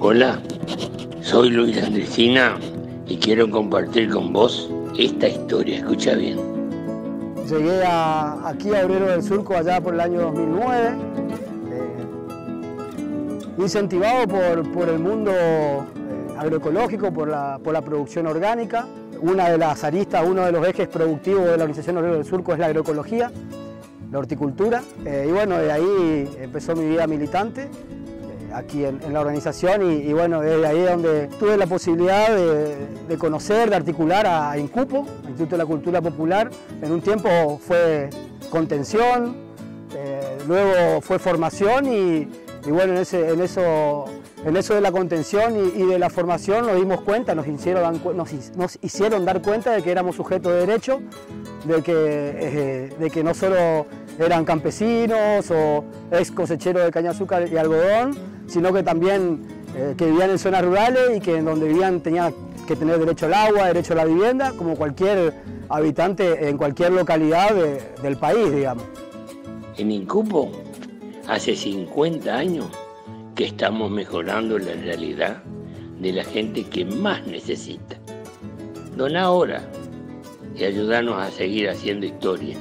Hola, soy Luis Landriscina y quiero compartir con vos esta historia. Escucha bien. Llegué aquí a Obreros del Surco allá por el año 2009, incentivado por el mundo agroecológico, por la producción orgánica. Una de las aristas, uno de los ejes productivos de la Organización Obreros del Surco es la agroecología, la horticultura. Y bueno, de ahí empezó mi vida militante, aquí en la organización, y bueno, de ahí es donde tuve la posibilidad de conocer, de articular a Incupo, el Instituto de la Cultura Popular. En un tiempo fue contención, luego fue formación y bueno, en eso de la contención y de la formación nos dimos cuenta, nos hicieron dar cuenta de que éramos sujetos de derecho, de que no solo eran campesinos o ex cosecheros de caña de azúcar y algodón, sino que también que vivían en zonas rurales y que en donde vivían tenían que tener derecho al agua, derecho a la vivienda, como cualquier habitante en cualquier localidad del país, digamos. En Incupo, hace 50 años que estamos mejorando la realidad de la gente que más necesita. Doná ahora y ayúdanos a seguir haciendo historia.